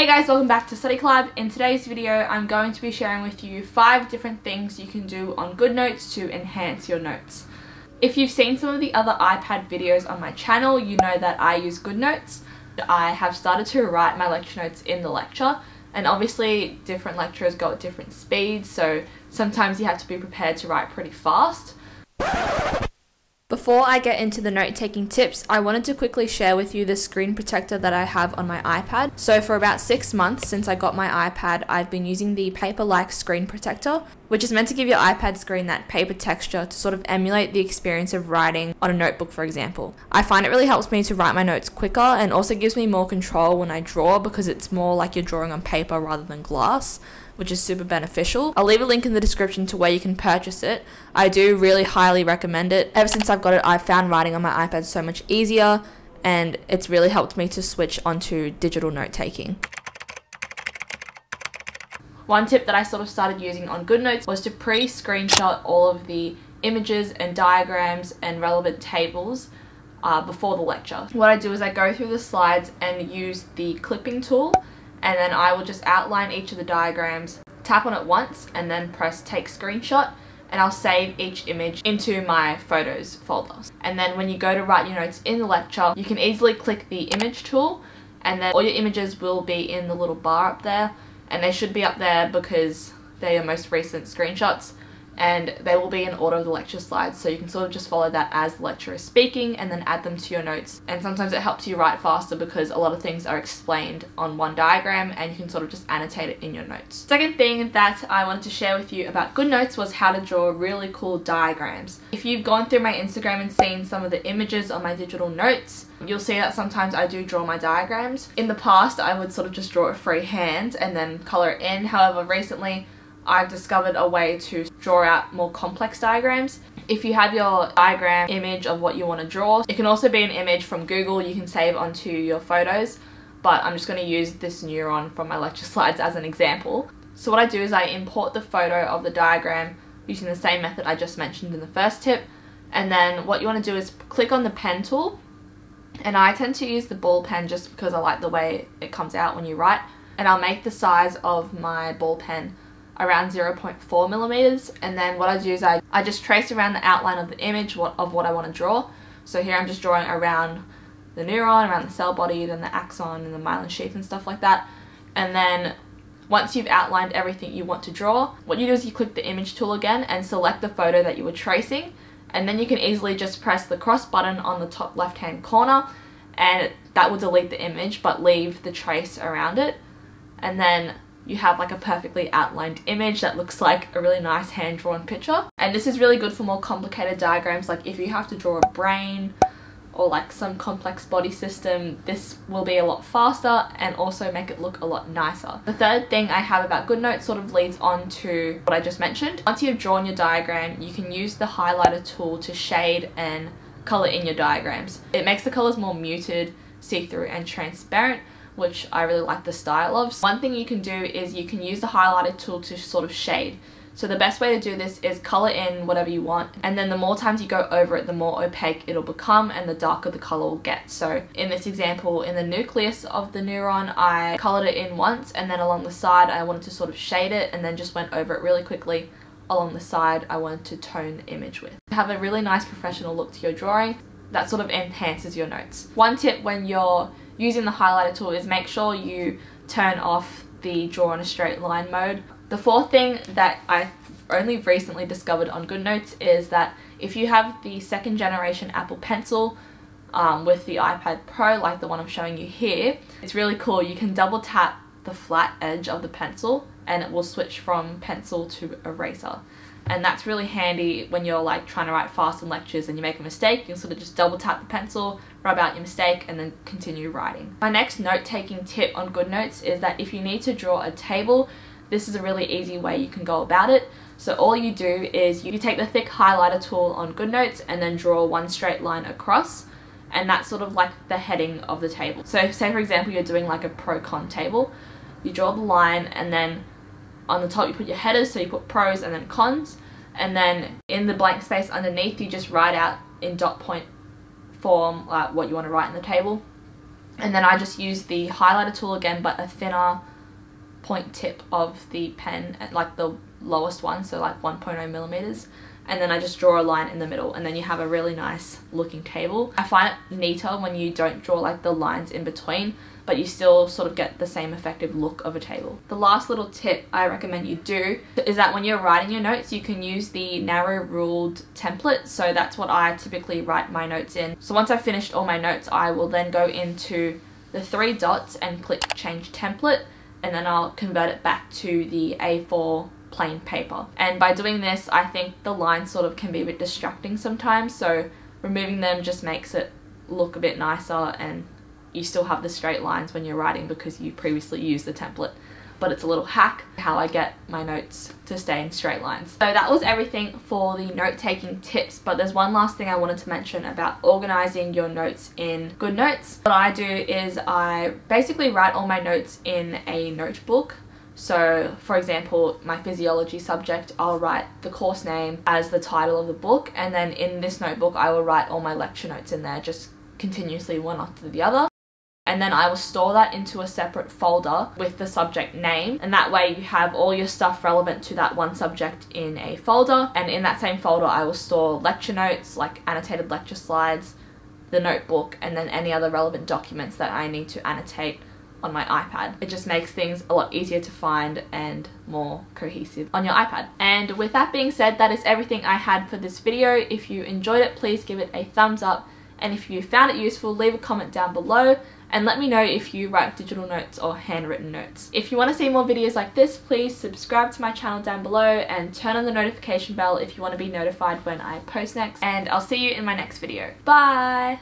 Hey guys, welcome back to Study Collab. In today's video I'm going to be sharing with you 5 different things you can do on GoodNotes to enhance your notes. If you've seen some of the other iPad videos on my channel, you know that I use GoodNotes. I have started to write my lecture notes in the lecture, and obviously different lecturers go at different speeds, so sometimes you have to be prepared to write pretty fast. Before I get into the note-taking tips, I wanted to quickly share with you the screen protector that I have on my iPad. So for about 6 months since I got my iPad, I've been using the Paperlike screen protector, which is meant to give your iPad screen that paper texture to sort of emulate the experience of writing on a notebook, for example. I find it really helps me to write my notes quicker and also gives me more control when I draw because it's more like you're drawing on paper rather than glass, which is super beneficial. I'll leave a link in the description to where you can purchase it. I do really highly recommend it. Ever since I've got it, I've found writing on my iPad so much easier, and it's really helped me to switch onto digital note-taking. One tip that I sort of started using on GoodNotes was to pre-screenshot all of the images and diagrams and relevant tables before the lecture. What I do is I go through the slides and use the clipping tool, and then I will just outline each of the diagrams, tap on it once and then press take screenshot, and I'll save each image into my photos folder. And then when you go to write your notes in the lecture, you can easily click the image tool, and then all your images will be in the little bar up there. And they should be up there because they are most recent screenshots, and they will be in order of the lecture slides, so you can sort of just follow that as the lecturer is speaking and then add them to your notes. And sometimes it helps you write faster because a lot of things are explained on one diagram and you can sort of just annotate it in your notes. Second thing that I wanted to share with you about GoodNotes was how to draw really cool diagrams. If you've gone through my Instagram and seen some of the images on my digital notes, you'll see that sometimes I do draw my diagrams. In the past, I would sort of just draw it freehand and then colour it in. However, recently I've discovered a way to draw out more complex diagrams. If you have your diagram image of what you want to draw, it can also be an image from Google you can save onto your photos, but I'm just going to use this neuron from my lecture slides as an example. So what I do is I import the photo of the diagram using the same method I just mentioned in the first tip, and then what you want to do is click on the pen tool, and I tend to use the ball pen just because I like the way it comes out when you write, and I'll make the size of my ball pen around 0.4mm, and then what I do is I just trace around the outline of the image of what I want to draw. So here I'm just drawing around the neuron, around the cell body, then the axon and the myelin sheath and stuff like that. And then once you've outlined everything you want to draw, what you do is you click the image tool again and select the photo that you were tracing, and then you can easily just press the cross button on the top left hand corner and that will delete the image but leave the trace around it, and then you have like a perfectly outlined image that looks like a really nice hand-drawn picture. And this is really good for more complicated diagrams, like if you have to draw a brain or like some complex body system, this will be a lot faster and also make it look a lot nicer. The third thing I have about GoodNotes sort of leads on to what I just mentioned. Once you've drawn your diagram, you can use the highlighter tool to shade and colour in your diagrams. It makes the colours more muted, see-through and transparent, which I really like the style of. So one thing you can do is you can use the highlighter tool to sort of shade. So the best way to do this is colour in whatever you want, and then the more times you go over it, the more opaque it'll become and the darker the colour will get. So in this example, in the nucleus of the neuron, I coloured it in once, and then along the side I wanted to sort of shade it, and then just went over it really quickly. Along the side I wanted to tone the image with. Have a really nice professional look to your drawing. That sort of enhances your notes. One tip when you're using the highlighter tool is make sure you turn off the draw on a straight line mode. The fourth thing that I only recently discovered on GoodNotes is that if you have the 2nd generation Apple Pencil with the iPad Pro, like the one I'm showing you here, it's really cool. You can double tap the flat edge of the pencil and it will switch from pencil to eraser. And that's really handy when you're like trying to write fast in lectures and you make a mistake. You can sort of just double tap the pencil, rub out your mistake and then continue writing. My next note-taking tip on GoodNotes is that if you need to draw a table, this is a really easy way you can go about it. So all you do is you take the thick highlighter tool on GoodNotes and then draw one straight line across, and that's sort of like the heading of the table. So say for example you're doing like a pro-con table, you draw the line and then on the top you put your headers, so you put pros and then cons, and then in the blank space underneath you just write out in dot point form what you want to write in the table. And then I just use the highlighter tool again, but a thinner point tip of the pen, at like the lowest one, so like 1.0mm. And then I just draw a line in the middle, and then you have a really nice looking table. I find it neater when you don't draw like the lines in between, but you still sort of get the same effective look of a table. The last little tip I recommend you do is that when you're writing your notes, you can use the narrow ruled template. So that's what I typically write my notes in. So once I've finished all my notes, I will then go into the three dots and click change template, and then I'll convert it back to the A4 plain paper. And by doing this, I think the lines sort of can be a bit distracting sometimes, so removing them just makes it look a bit nicer, and you still have the straight lines when you're writing because you previously used the template. But it's a little hack how I get my notes to stay in straight lines. So that was everything for the note-taking tips, but there's one last thing I wanted to mention about organizing your notes in GoodNotes. What I do is I basically write all my notes in a notebook. So for example, my physiology subject, I'll write the course name as the title of the book, and then in this notebook I will write all my lecture notes in there, just continuously one after the other. And then I will store that into a separate folder with the subject name, and that way you have all your stuff relevant to that one subject in a folder. And in that same folder I will store lecture notes, like annotated lecture slides, the notebook, and then any other relevant documents that I need to annotate on my iPad. It just makes things a lot easier to find and more cohesive on your iPad. And with that being said, that is everything I had for this video. If you enjoyed it, please give it a thumbs up, and if you found it useful, leave a comment down below and let me know if you write digital notes or handwritten notes. If you want to see more videos like this, please subscribe to my channel down below and turn on the notification bell if you want to be notified when I post next, and I'll see you in my next video. Bye!